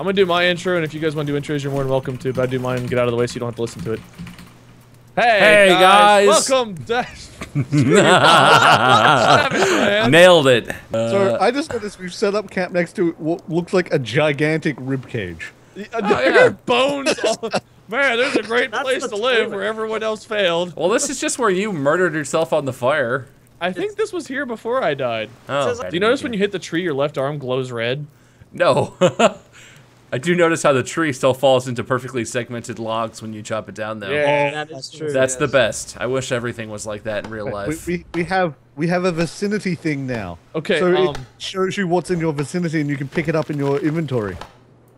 I'm gonna do my intro, and if you guys want to do intros, you're more than welcome to. But I do mine, get out of the way so you don't have to listen to it. Hey, guys! Welcome to... Nailed it. So I just noticed we've set up camp next to what looks like a gigantic rib cage. Bones. All... Man, there's a great place to live where everyone else failed. Well, this is just where you murdered yourself on the fire. I think this was here before I died. Oh. Do you notice when you hit the tree, your left arm glows red? No. I do notice how the tree still falls into perfectly segmented logs when you chop it down, though. Yeah, that is true. That's the best. I wish everything was like that in real life. We have a vicinity thing now. Okay. So it shows you what's in your vicinity, and you can pick it up in your inventory,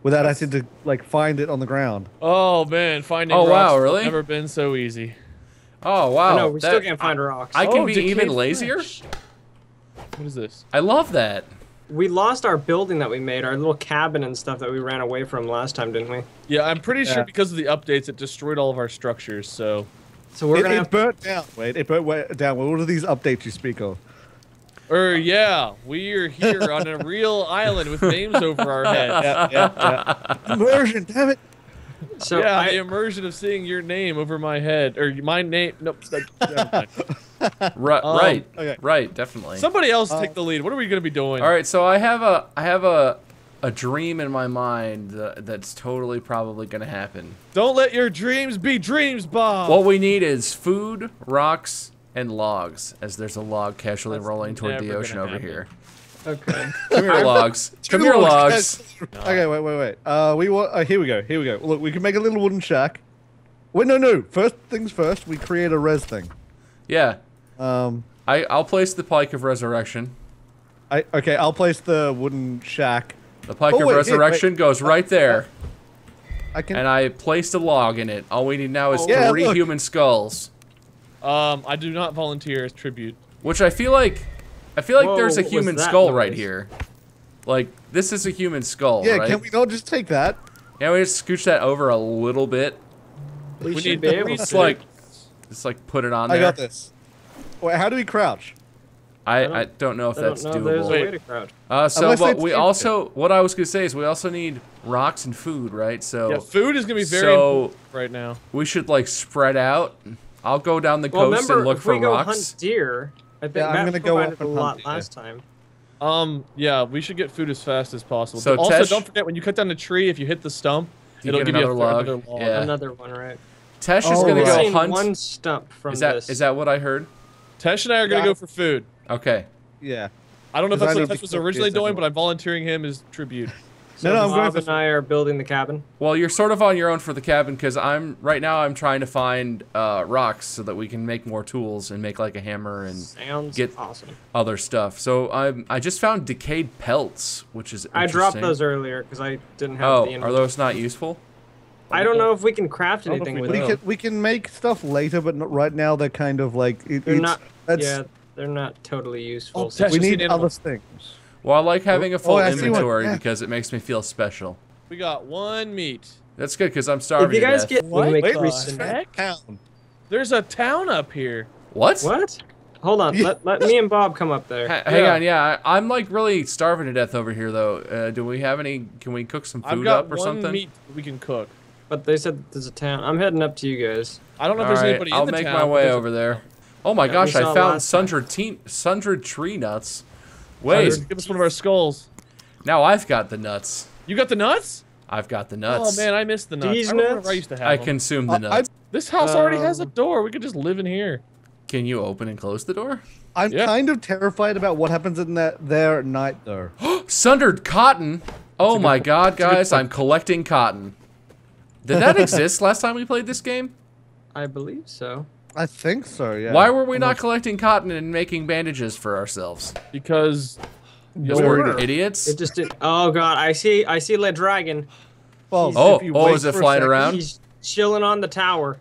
without having to like find it on the ground. Oh man, finding rocks really? Has never been so easy. Oh wow. No, we still can't find rocks. I can be even lazier. What is this? I love that. We lost our building that we made, our little cabin and stuff that we ran away from last time, didn't we? Yeah, I'm pretty sure because of the updates, it destroyed all of our structures, so... So we're gonna... It burnt down. Wait, it burnt down. What are these updates you speak of? Yeah, we're here on a real island with names over our head. Immersion, damn it! So yeah, the immersion of seeing your name over my head, or my name, nope. Right, definitely. Somebody else take the lead. What are we gonna be doing? All right, so I have a dream in my mind that's totally probably gonna happen. Don't let your dreams be dreams, Bob. What we need is food, rocks, and logs. As there's a log casually rolling toward the ocean over here. Okay. Come here, logs. Come here, logs. Okay, wait. We want. Here we go. Look, we can make a little wooden shack. Wait, no. First things first. We create a res thing. Yeah. I'll place the pike of resurrection. I'll place the wooden shack. The pike of resurrection goes right there. I can. And I placed a log in it. All we need now is three human skulls. I do not volunteer as tribute. Which I feel like. Whoa, there's a human skull right here. Like, this is a human skull, right? Yeah, can we all just take that? Yeah, we just scooch that over a little bit. We should be able to. Just put it on there. I got this. Wait, how do we crouch? I don't know if that's doable. There's a way to crouch. So, but we also, what I was going to say is we also need rocks and food, right? So yeah, food is going to be very important right now. We should, like, spread out. I'll go down the coast and look for rocks. Well, remember, if we go hunt deer... I think I'm gonna go up a lot last time. Yeah, we should get food as fast as possible. So also, don't forget when you cut down the tree, if you hit the stump, it'll give you another log. Yeah. Another one, right? Tesh is gonna go hunt. One stump from this. Is that what I heard? Tesh and I are gonna go for food. Okay. Yeah. I don't know if that's what Tesh was originally doing, but I'm volunteering him as tribute. So Bob and I are building the cabin. Well, you're sort of on your own for the cabin because right now I'm trying to find rocks so that we can make more tools and make like a hammer and other stuff. So I just found decayed pelts, which is interesting. I dropped those earlier because I didn't have the inventory. Are those not useful? I don't know if we can craft anything with them. We can make stuff later, but right now they're kind of like they're not totally useful. So we need other things. Well, I like having a full inventory because it makes me feel special. We got one meat. That's good because I'm starving. If you guys get there's a town up here. What? Hold on. Let me and Bob come up there. Hang on. Yeah, I'm like really starving to death over here though. Do we have any? Can we cook some food up or something? I've got one meat we can cook. But they said there's a town. I'm heading up to you guys. I don't know if there's anybody in the town. I'll make my way over there. Oh my gosh! I found sundred tree nuts. Wait, give us one of our skulls. Now I've got the nuts. You got the nuts? I've got the nuts. Oh man, I missed the nuts. These nuts? I used to have them. I consumed the nuts. This house already has a door. We could just live in here. Can you open and close the door? I'm kind of terrified about what happens in there at night, though. Sundered cotton. Oh my god, guys, I'm collecting cotton. Did that exist last time we played this game? I believe so. I think so, yeah. Why were we not collecting cotton and making bandages for ourselves? Because we're idiots. It just didn't. Oh god, I see Le Dragon. Is it flying around? He's chilling on the tower.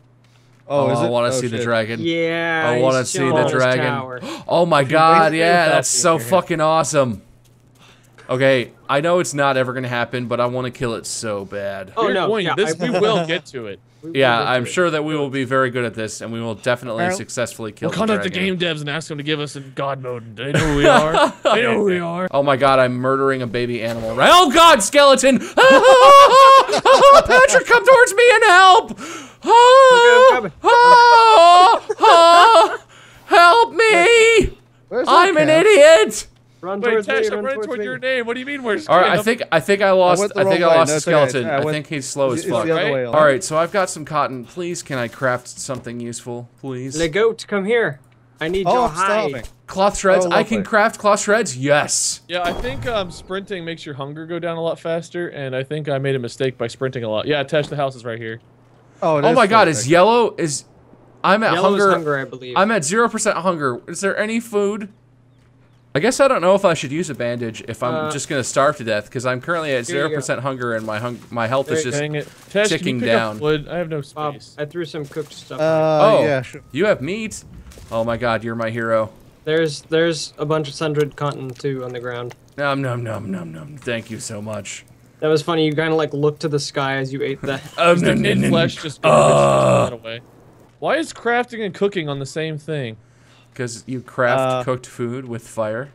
I want to see the dragon. Yeah, I want to see the dragon. Oh my god, yeah, that's so fucking awesome. Okay, I know it's not ever gonna happen, but I want to kill it so bad. Oh no, yeah, we will get to it. Yeah, I'm sure that we will be very good at this, and we will definitely successfully kill. We'll contact the game devs and ask them to give us in God mode. They know who we are. They know who we are. Oh my God, I'm murdering a baby animal. Right? Oh God, skeleton! Oh, Patrick, come towards me and help! Help me! I'm an idiot. Wait, Tash, I'm running towards your name. What do you mean we're scared? All right, I think I lost. I think I lost the skeleton. I think he's slow as fuck. Right? All right, so I've got some cotton. Please, can I craft something useful, please? The goat, come here. I need your hide. Cloth shreds. I can craft cloth shreds. Yes. Yeah, I think sprinting makes your hunger go down a lot faster, and I think I made a mistake by sprinting a lot. Yeah, Tash, the house is right here. Oh, it is. Oh my God, is yellow is? I'm at hunger. Yellow's hunger, I believe. I'm at 0% hunger. Is there any food? I guess I don't know if I should use a bandage if I'm just gonna starve to death because I'm currently at 0% hunger and my health is just ticking down. Wood? I have no space. I threw some cooked stuff. Oh, yeah, sure. You have meat. Oh my God, you're my hero. There's a bunch of sundered cotton too on the ground. Nom nom nom nom nom. Thank you so much. That was funny. You kind of like looked to the sky as you ate that. The flesh just that away. Why is crafting and cooking on the same thing? Because you craft cooked food with fire.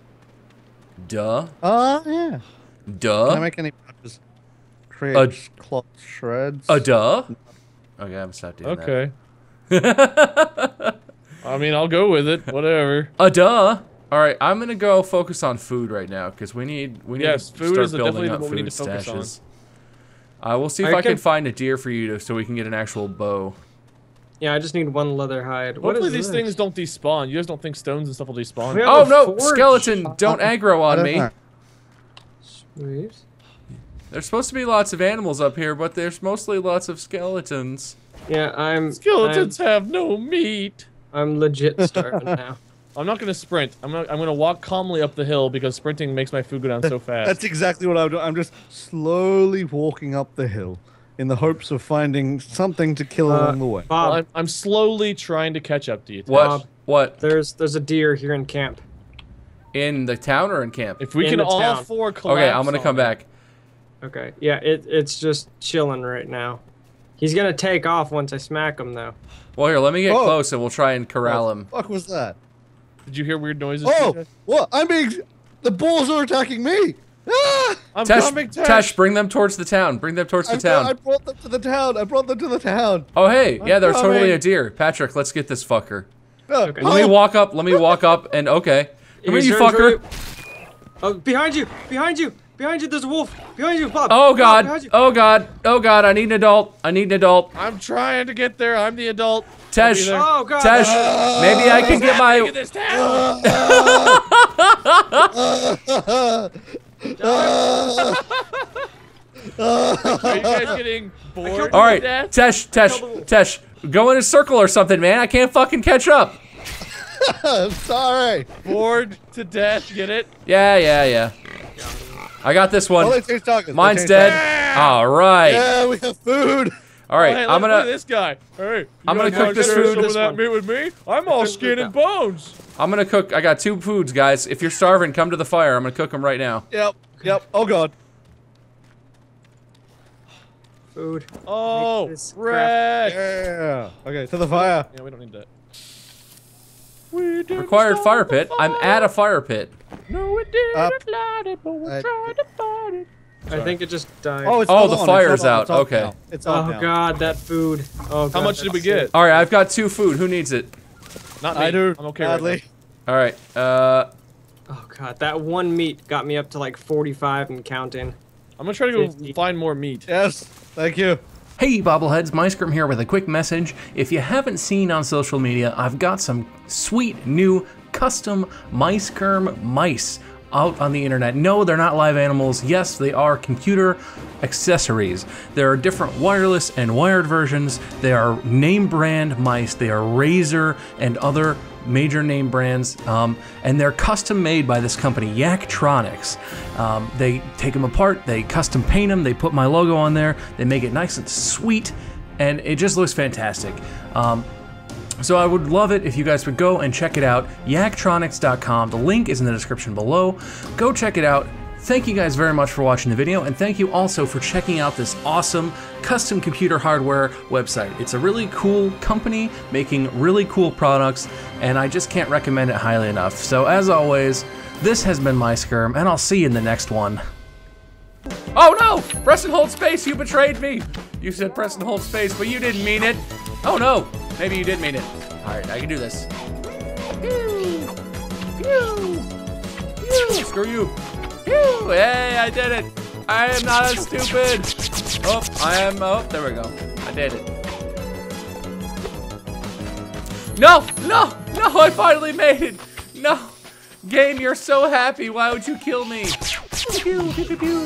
Duh. Yeah. Duh. Can I make any just create cloth shreds? Duh. Okay, I'm stopped doing that. Okay. I mean, I'll go with it. Whatever. Duh. All right, I'm gonna go focus on food right now because we need to food start is building up food stashes. I will see if I can find a deer for you so we can get an actual bow. Yeah, I just need one leather hide. Hopefully these things don't despawn. You guys don't think stones and stuff will despawn? Oh no! Skeleton, don't aggro on me. Sweet. There's supposed to be lots of animals up here, but there's mostly lots of skeletons. Yeah, Skeletons have no meat. I'm legit starving now. I'm not gonna sprint. I'm gonna walk calmly up the hill because sprinting makes my food go down so fast. That's exactly what I'm doing. I'm just slowly walking up the hill. In the hopes of finding something to kill along the way. Bob, well, I'm slowly trying to catch up to you. What? Bob, what? There's a deer here in camp. In the town or in camp? If we can all four collapse. Okay, I'm gonna come back. Okay. Yeah, it's just chilling right now. He's gonna take off once I smack him though. Well, here, let me get close and we'll try and corral him. What the fuck was that? Did you hear weird noises? Oh, what? The bulls are attacking me. Ah! Tesh, bring them towards the town. Bring them towards the town. I brought them to the town. Oh, hey. Yeah, there's totally a deer. Patrick, let's get this fucker. Okay. Let me walk up. And okay. Come here, you fucker. Oh, behind you. There's a wolf. Behind you, Bob. Oh, God. Oh, God. Oh, God. I need an adult. I'm trying to get there. I'm the adult. Tesh. Oh, God. Tesh. Maybe I can get my... This town. Are you guys getting bored? All right, Tesh, go in a circle or something, man. I can't fucking catch up. I'm sorry. Bored to death, get it? Yeah. I got this one. Mine's dead. All right. Yeah, we have food. All right, I'm gonna. This guy. Hey, I'm gonna cook this food. That meat with me. I'm all skin and bones. I'm gonna cook. I got two foods, guys. If you're starving, come to the fire. I'm gonna cook them right now. Yep. Oh God. Food. Oh, wreck. Yeah. Okay, to the fire. Yeah, we don't need that. We didn't required fire pit. I'm at a fire pit. No, it didn't light it, but we tried to fight it. Sorry. I think it just died. Oh, the fire's out. Okay. It's on. Oh God, that food. Oh God. How much did we get? All right, I've got two food. Who needs it? Not me. I do. I'm okay. Badly. All right. Oh God, that one meat got me up to like 45 and counting. I'm gonna try to go find more meat. Yes. Thank you. Hey, bobbleheads, muyskerm here with a quick message. If you haven't seen on social media, I've got some sweet new custom muyskerm mice out on the internet. No, they're not live animals. Yes, they are computer accessories. There are different wireless and wired versions. They are name brand mice. They are Razer and other major name brands, and they're custom made by this company, Yaktronics. They take them apart, they custom paint them, they put my logo on there, they make it nice and sweet, and it just looks fantastic. So I would love it if you guys would go and check it out, yaktronics.com. The link is in the description below. Go check it out. Thank you guys very much for watching the video, and thank you also for checking out this awesome custom computer hardware website. It's a really cool company making really cool products, and I just can't recommend it highly enough. So as always, this has been muyskerm, and I'll see you in the next one. Oh no! Press and hold space, you betrayed me! You said press and hold space, but you didn't mean it. Oh no! Maybe you did mean it. All right, I can do this. Pew! Pew! Pew! Screw you! Pew! Hey, I did it! I am not stupid! Oh, I am, oh, there we go. I did it. No! No! No, I finally made it! No! Game, you're so happy, why would you kill me? Pew, pew, pew, pew.